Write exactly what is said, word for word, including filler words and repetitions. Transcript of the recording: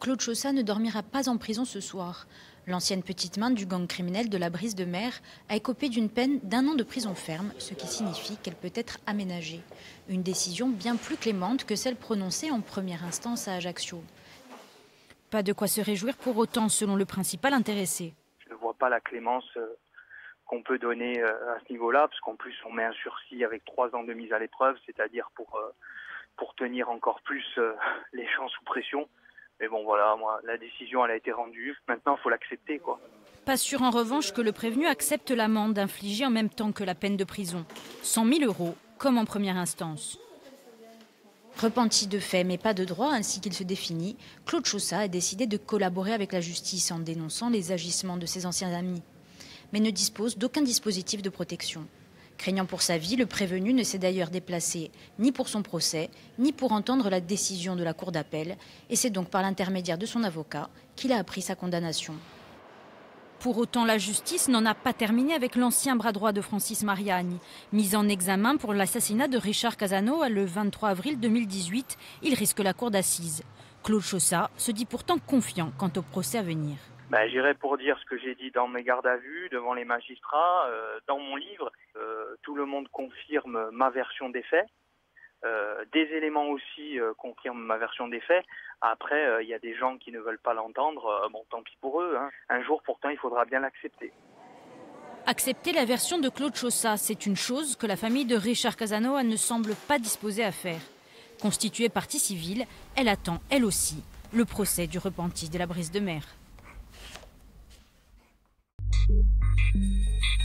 Claude Chossat ne dormira pas en prison ce soir. L'ancienne petite main du gang criminel de la Brise de Mer a écopé d'une peine d'un an de prison ferme, ce qui signifie qu'elle peut être aménagée. Une décision bien plus clémente que celle prononcée en première instance à Ajaccio. Pas de quoi se réjouir pour autant, selon le principal intéressé. Je ne vois pas la clémence qu'on peut donner à ce niveau-là, parce qu'en plus on met un sursis avec trois ans de mise à l'épreuve, c'est-à-dire pour, pour tenir encore plus les gens sous pression. Mais bon voilà, moi, la décision elle a été rendue, maintenant il faut l'accepter, quoi. Pas sûr en revanche que le prévenu accepte l'amende infligée en même temps que la peine de prison. cent mille euros, comme en première instance. Repenti de fait mais pas de droit, ainsi qu'il se définit, Claude Chossat a décidé de collaborer avec la justice en dénonçant les agissements de ses anciens amis, mais ne dispose d'aucun dispositif de protection. Craignant pour sa vie, le prévenu ne s'est d'ailleurs déplacé ni pour son procès, ni pour entendre la décision de la cour d'appel, et c'est donc par l'intermédiaire de son avocat qu'il a appris sa condamnation. Pour autant, la justice n'en a pas terminé avec l'ancien bras droit de Francis Mariani. Mis en examen pour l'assassinat de Richard Casanova le vingt-trois avril deux mille dix-huit, il risque la cour d'assises. Claude Chossat se dit pourtant confiant quant au procès à venir. Ben, j'irai pour dire ce que j'ai dit dans mes gardes à vue, devant les magistrats, euh, dans mon livre. Euh, tout le monde confirme ma version des faits. Euh, des éléments aussi euh, confirment ma version des faits. Après, il euh, y a des gens qui ne veulent pas l'entendre. Euh, bon, tant pis pour eux, hein. Un jour, pourtant, il faudra bien l'accepter. Accepter la version de Claude Chossat, c'est une chose que la famille de Richard Casanova ne semble pas disposée à faire. Constituée partie civile, elle attend, elle aussi, le procès du repenti de la Brise de Mer. Thank you.